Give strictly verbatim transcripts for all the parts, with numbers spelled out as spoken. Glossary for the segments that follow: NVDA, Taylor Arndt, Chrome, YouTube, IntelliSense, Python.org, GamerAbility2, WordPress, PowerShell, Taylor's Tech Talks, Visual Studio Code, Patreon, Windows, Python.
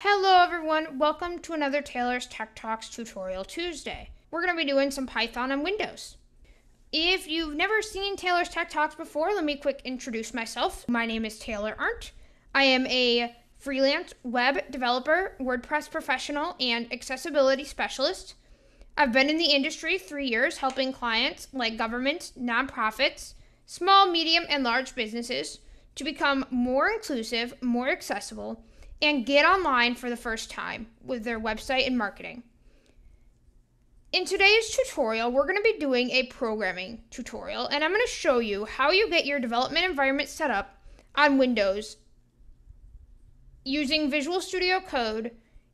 Hello everyone, welcome to another Taylor's Tech Talks Tutorial Tuesday. We're going to be doing some Python on Windows. If you've never seen Taylor's Tech Talks before, let me quick introduce myself. My name is Taylor Arndt. I am a freelance web developer, WordPress professional, and accessibility specialist. I've been in the industry three years helping clients like governments, nonprofits, small, medium, and large businesses to become more inclusive, more accessible, and get online for the first time with their website and marketing. In today's tutorial, we're going to be doing a programming tutorial, and I'm going to show you how you get your development environment set up on Windows using Visual Studio Code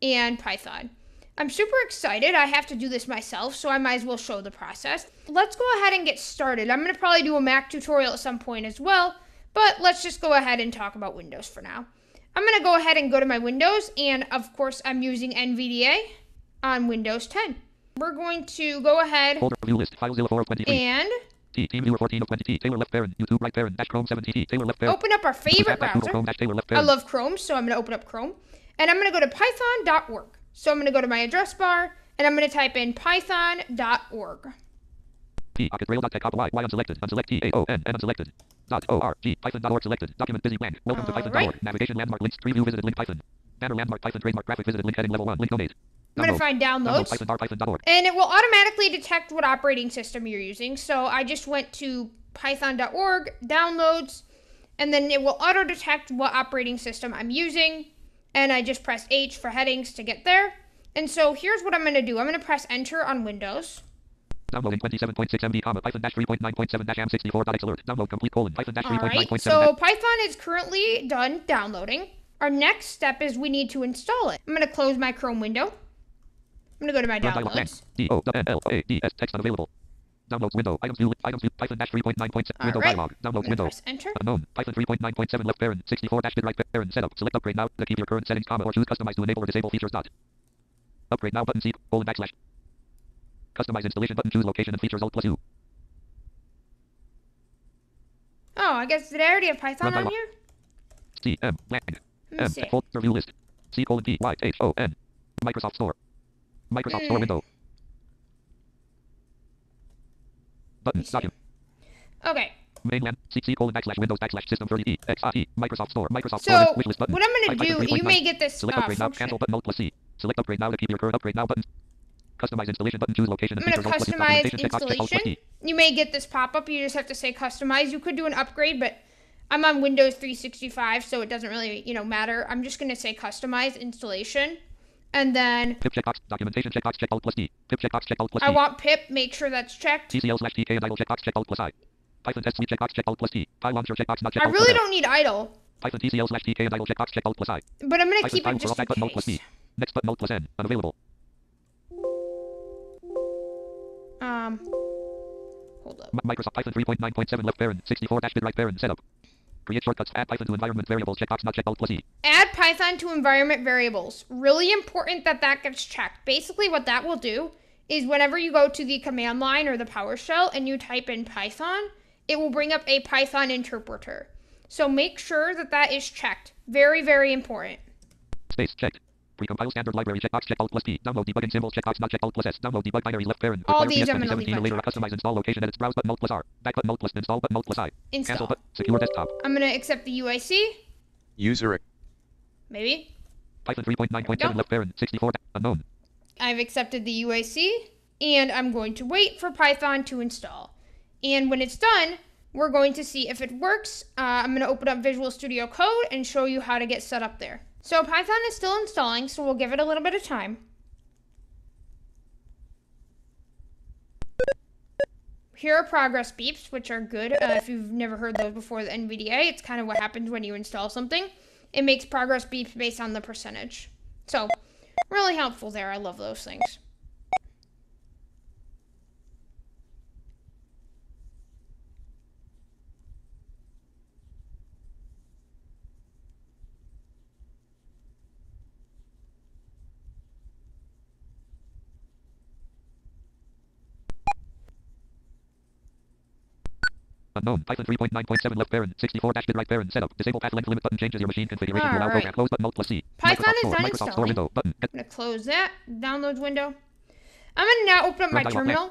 and Python. I'm super excited. I have to do this myself, so I might as well show the process. Let's go ahead and get started. I'm going to probably do a Mac tutorial at some point as well, but let's just go ahead and talk about Windows for now. I'm going to go ahead and go to my Windows, and of course I'm using N V D A on Windows ten. We're going to go ahead folder, view list, file zero four two three. And open up our favorite browser. Chrome, I love Chrome, so I'm going to open up Chrome. And I'm going to go to Python dot org. So I'm going to go to my address bar, and I'm going to type in Python dot org. Dot org, Python dot org selected. Document busy blank. Welcome to Python dot org. Navigation landmark links. Preview visited link Python. Banner landmark Python trademark graphic visited link heading level one. Link donate. I'm going to find downloads. Python dot org. And it will automatically detect what operating system you're using. So I just went to Python dot org, downloads, and then it will auto detect what operating system I'm using. And I just press H for headings to get there. And so here's what I'm going to do. I'm going to press enter on Windows. Downloading twenty-seven point six megabytes, comma, Python dash three point nine point seven dash m sixty-four alert. Download complete colon, Python dash three point nine point seven. So Python is currently done downloading. Our next step is we need to install it. I'm going to close my Chrome window. I'm going to go to my downloads. D O N L O A D S text unavailable. Downloads window. Items view. Items view. Python dash three point nine point seven. Window dialog. Downloads window. Press enter. Unknown. Python three point nine point seven left parent sixty-four dash right parent setup. Select upgrade now to keep your current settings, comma, or choose customize to enable or disable features. Dot. Upgrade now button C colon backslash. Customize installation button, choose location and features, alt plus U. Oh, I guess, did I already have Python on here? C, M, blank, M, folder view list, C colon P, Y, H, O, N, Microsoft Store, Microsoft mm. Store window. Button, document. Okay. Mainland, C, C colon backslash Windows backslash system thirty E, X, I, E, Microsoft Store, Microsoft so, Store, wishlist button. What I'm going to do, you may get this select uh, upgrade now, cancel button, alt plus C. Select upgrade now to keep your current upgrade now button. Customize installation button, choose location. I'm going to customize installation. You may get this pop-up. You just have to say customize. You could do an upgrade, but I'm on Windows three sixty-five, so it doesn't really, you know, matter. I'm just going to say customize installation, and then pip checkbox, documentation checkbox, check alt plus D. Pip checkbox, check alt plus D. I want pip. Make sure that's checked. T C L slash T K and idle checkbox, check alt plus I. Python test suite checkbox, check alt plus T. Py launcher checkbox, not check. I really don't need idle. Python T C L slash T K and idle checkbox, check alt plus I. But I'm going to keep it just in case. Next button alt plus N, unavailable. Um, hold up. Microsoft Python three point nine point seven left parent sixty-four dash bit right parent setup. Create shortcuts. Add Python to environment variables. Checkbox not checked. Alt plus E. Add Python to environment variables. Really important that that gets checked. Basically, what that will do is whenever you go to the command line or the PowerShell and you type in Python, it will bring up a Python interpreter. So make sure that that is checked. Very, very important. Space checked. Precompile standard library checkbox check alt plus P. Download debugging symbols checkbox not check alt plus S. Download debug binary left parent. All require these I'm going to leave later. Customize install location edits browse button alt plus R. Back button alt plus install button alt plus I. Install. Cancel button secure desktop. I'm going to accept the U I C. User. Maybe. Python three point nine point seven left parent sixty-four unknown. I've accepted the U I C and I'm going to wait for Python to install. And when it's done, we're going to see if it works. Uh, I'm going to open up Visual Studio Code and show you how to get set up there. So Python is still installing, so we'll give it a little bit of time. Here are progress beeps, which are good. Uh, if you've never heard those before, the N V D A, it's kind of what happens when you install something. It makes progress beeps based on the percentage. So really helpful there. I love those things. Unknown. Python three point nine point seven left parent. sixty-four dash bit right parent. Setup. Disable path length limit button. Changes your machine configuration. Allow program. Close button. Alt plus C. Python is not installing. I'm gonna close that. Downloads window. I'm gonna now open up my terminal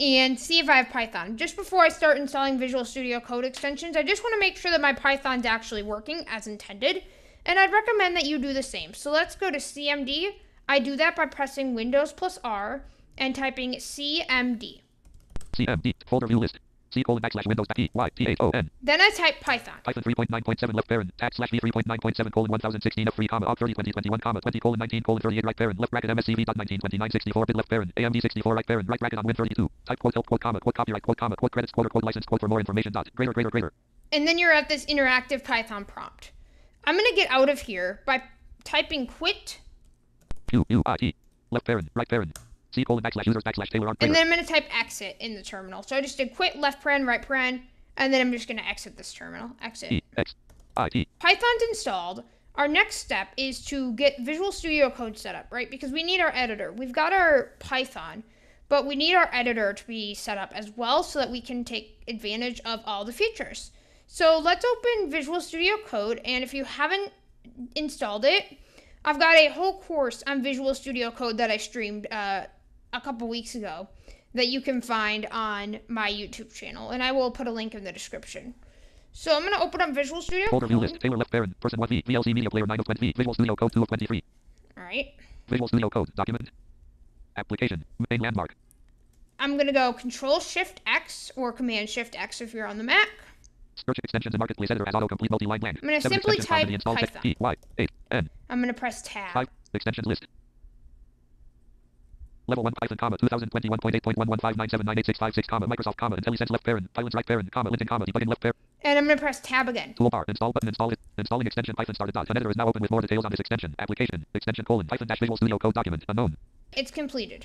and see if I have Python. Just before I start installing Visual Studio Code extensions, I just want to make sure that my Python's actually working as intended. And I'd recommend that you do the same. So let's go to C M D. I do that by pressing Windows plus R and typing C M D. C M D folder view list. C colon backslash Windows back E Y P H O N. Then I type Python. Python three point nine point seven left parent tab slash V three point nine point seven colon one thousand sixteen F three comma op thirty twenty twenty one comma twenty colon nineteen colon thirty eight right parent left bracket M S C V dot nineteen twenty nine sixty four bit left parent A M D sixty four right parent right bracket on Win thirty two type quote help quote comma quote copyright quote comma quote credits quote quote license quote for more information dot greater greater greater. And then you're at this interactive Python prompt. I'm gonna get out of here by typing quit. Q U I T left parent right parent. C colon backslash users backslash Taylor Arndt. And then I'm going to type exit in the terminal. So I just did quit, left paren, right paren, and then I'm just going to exit this terminal. Exit. E X I T. Python's installed. Our next step is to get Visual Studio Code set up, right? Because we need our editor. We've got our Python, but we need our editor to be set up as well so that we can take advantage of all the features. So let's open Visual Studio Code. And if you haven't installed it, I've got a whole course on Visual Studio Code that I streamed uh, a couple weeks ago that you can find on my YouTube channel, and I will put a link in the description. So I'm going to open up Visual Studio Folder Code. View list, Taylor left parent, person one V, V L C media player nine of twenty V, Visual Studio Code two of twenty-three. All right. Visual Studio Code, document, application, main landmark. I'm going to go Control Shift X or Command Shift X if you're on the Mac. Search extensions and marketplace editor as autocomplete multi-line blank. I'm going to simply type Python. E Y eight N. I'm going to press tab. Type extensions list. Level one Python comma two thousand twenty-one point eight point one one five nine seven nine eight six five six comma Microsoft comma IntelliSense left parent Python's right parent comma Linton comma debugging left parent. And I'm going to press tab again. Toolbar install button install it. Installing extension Python started dot. An editor is now open with more details on this extension. Application extension colon Python dash Visual Studio Code document unknown. It's completed.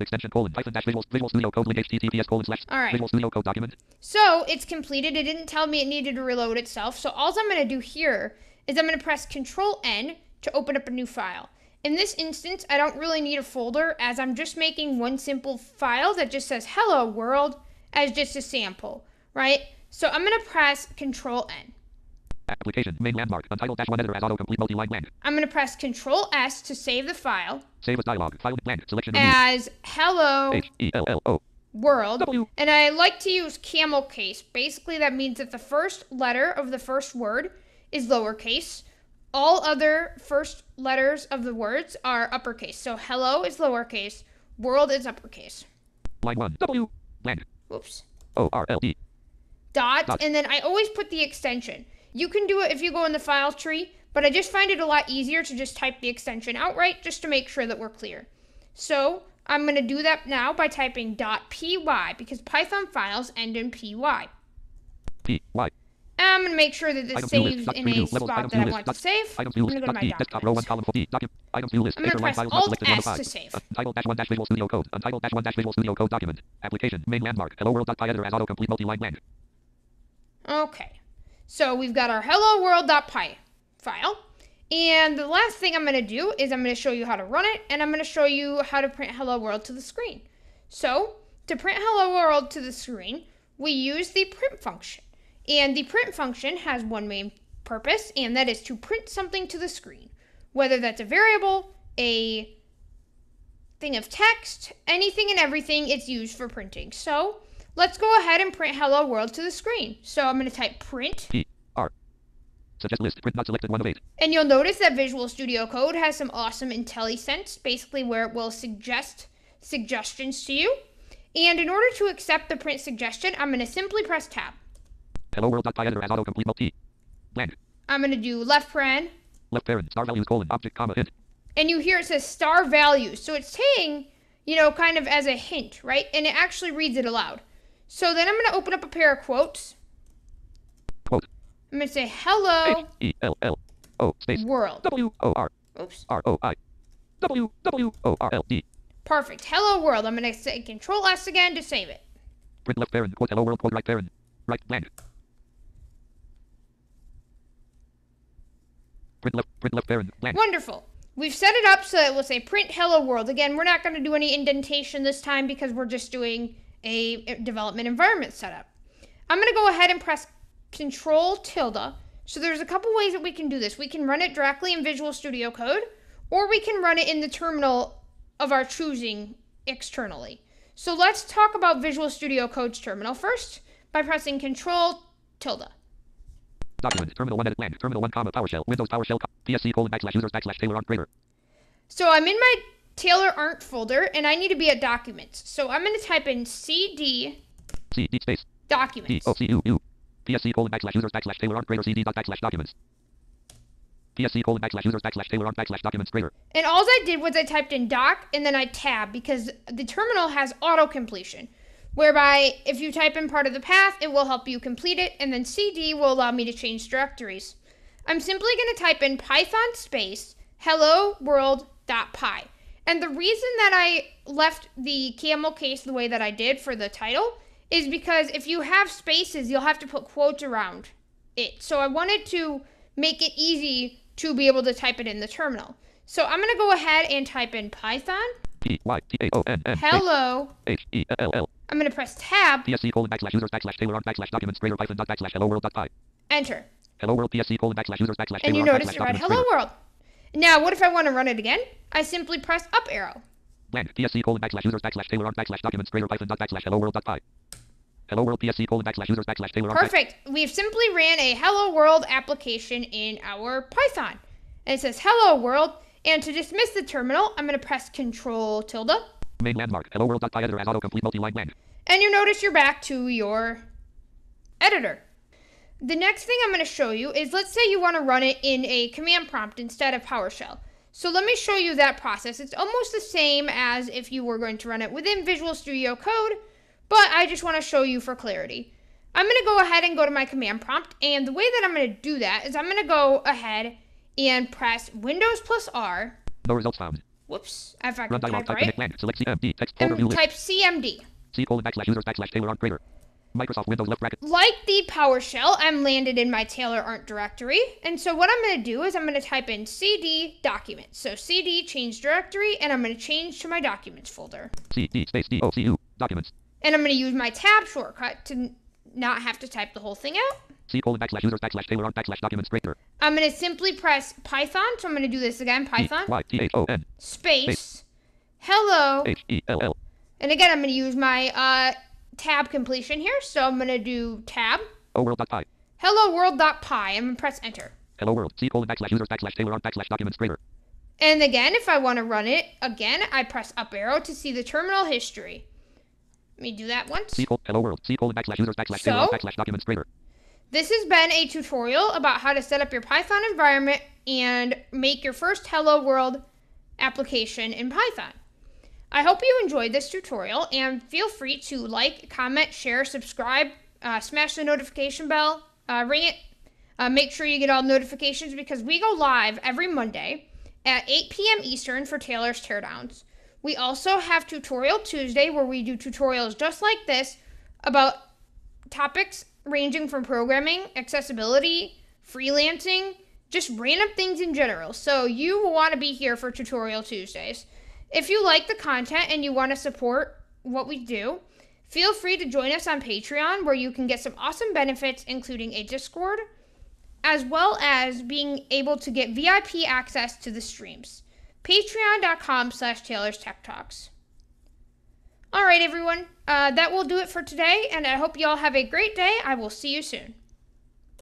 Extension colon Python dash Visual Visual Studio Code link H T T P S colon slash Visual Studio Code document. So it's completed. It didn't tell me it needed to reload itself. So all I'm going to do here is I'm going to press Control N to open up a new file. In this instance, I don't really need a folder as I'm just making one simple file that just says hello world as just a sample, right? So I'm going to press Control N. Application main landmark untitled dash one editor as autocomplete multi-line blank. I'm going to press Control S to save the file. Save as dialog file blank selection as hello H E L L O world. W. And I like to use camel case. Basically, that means that the first letter of the first word is lowercase. All other first letters of the words are uppercase. So hello is lowercase, world is uppercase. Line one W blank. Oops. O R L D. Dot, dot. And then I always put the extension. You can do it if you go in the file tree, but I just find it a lot easier to just type the extension outright just to make sure that we're clear. So I'm going to do that now by typing .py because Python files end in py. Py. And I'm going to make sure that this item saves list, in a levels, spot that I want list, to save. I'm going to go to my documents. I'm going to press Alt S to save. Untitled dash one dash Visual Studio Code. Untitled dash one dash Visual Studio Code document. Application main landmark. Hello world dot py editor as autocomplete multi-line blank. Okay. So we've got our hello world.py file. And the last thing I'm going to do is I'm going to show you how to run it. And I'm going to show you how to print hello world to the screen. So to print hello world to the screen, we use the print function. And the print function has one main purpose, and that is to print something to the screen. Whether that's a variable, a thing of text, anything and everything, it's used for printing. So let's go ahead and print hello world to the screen. So I'm going to type print. P R. Suggest list. Print not selected one of eight. And you'll notice that Visual Studio Code has some awesome IntelliSense, basically where it will suggest suggestions to you. And in order to accept the print suggestion, I'm going to simply press tab. Hello world.py editor as autocomplete multi. Blank. I'm going to do left paren. Left paren. Star values colon object comma hint. And you hear it says star values. So it's saying, you know, kind of as a hint, right? And it actually reads it aloud. So then I'm going to open up a pair of quotes. Quote. I'm going to say hello. H E L L O space. World. W O R. Oops. R O I. W W O R L D. Perfect. Hello world. I'm going to say Control S again to save it. Print left parent. Quote hello world. Quote right parent. Right blank. Print left. Print left parent. Blank. Wonderful. We've set it up so that it will say print hello world. Again, we're not going to do any indentation this time because we're just doing a development environment setup. I'm going to go ahead and press Control tilde. So there's a couple ways that we can do this. We can run it directly in Visual Studio Code, or we can run it in the terminal of our choosing externally. So let's talk about Visual Studio Code's terminal first by pressing Control tilde. Document terminal one edit land terminal one comma PowerShell Windows PowerShell P S C colon backslash users backslash Taylor Arndt greater. So I'm in my Taylor Arndt folder and I need to be at documents. So I'm going to type in cd cd space documents. O C U U P S C colon backslash users backslash Taylor Arndt greater cd dot backslash documents. P S C colon backslash users backslash Taylor Arndt backslash documents greater. And all I did was I typed in doc and then I tab because the terminal has auto completion, whereby if you type in part of the path, it will help you complete it, and then cd will allow me to change directories. I'm simply going to type in Python space hello world.py. And the reason that I left the camel case the way that I did for the title is because if you have spaces, you'll have to put quotes around it. So I wanted to make it easy to be able to type it in the terminal. So I'm going to go ahead and type in Python hello. I'm going to press tab. P S C colon backslash users backslash Taylor Arndt backslash documents greater Python dot backslash hello world dot py. Enter. Hello world P S C colon backslash users backslash Taylor Arndt backslash documents greater. And you notice it read hello world. Now, what if I want to run it again? I simply press up arrow. Land P S C colon backslash users backslash Taylor Arndt backslash documents greater Python dot backslash hello world dot py. Hello world P S C colon backslash users backslash Taylor Arndt. Perfect. We've simply ran a hello world application in our Python. And it says hello world. And to dismiss the terminal, I'm going to press Control tilde. Main landmark hello world dot py editor as autocomplete multi-line land. And you notice you're back to your editor. The next thing I'm going to show you is, let's say you want to run it in a command prompt instead of PowerShell. So let me show you that process. It's almost the same as if you were going to run it within Visual Studio Code, but I just want to show you for clarity. I'm going to go ahead and go to my command prompt, and the way that I'm going to do that is I'm going to go ahead and press Windows plus R. No results found. Whoops, if I can type type right. Land, select C M D, text folder, and type C M D. C colon backslash users backslash Taylor Arndt greater. Microsoft Windows left bracket. Like the PowerShell, I'm landed in my Taylor Arndt directory. And so what I'm going to do is I'm going to type in cd documents. So cd change directory, and I'm going to change to my documents folder. cd space docu documents. And I'm going to use my tab shortcut to not have to type the whole thing out. C colon backslash users backslash Taylor Arndt backslash documents greater. I'm going to simply press Python. So I'm going to do this again. Python space hello. And again, I'm going to use my uh, tab completion here. So I'm going to do tab. Hello world.py. Hello world.py. I'm going to press enter. Hello world. C colon backslash users backslash Taylor Arndt backslash documents greater. And again, if I want to run it again, I press up arrow to see the terminal history. Let me do that once. C colon hello world. C colon backslash users backslash Taylor Arndt backslash documents greater. This has been a tutorial about how to set up your Python environment and make your first Hello World application in Python. I hope you enjoyed this tutorial, and feel free to like, comment, share, subscribe, uh, smash the notification bell, uh, ring it, uh, make sure you get all notifications because we go live every Monday at eight p m Eastern for Taylor's Teardowns. We also have Tutorial Tuesday where we do tutorials just like this about topics ranging from programming, accessibility, freelancing, just random things in general. So you will want to be here for Tutorial Tuesdays. If you like the content and you want to support what we do, feel free to join us on Patreon where you can get some awesome benefits, including a Discord, as well as being able to get V I P access to the streams. Patreon.com slash Taylor's Tech Talks. All right, everyone, uh, that will do it for today, and I hope you all have a great day. I will see you soon.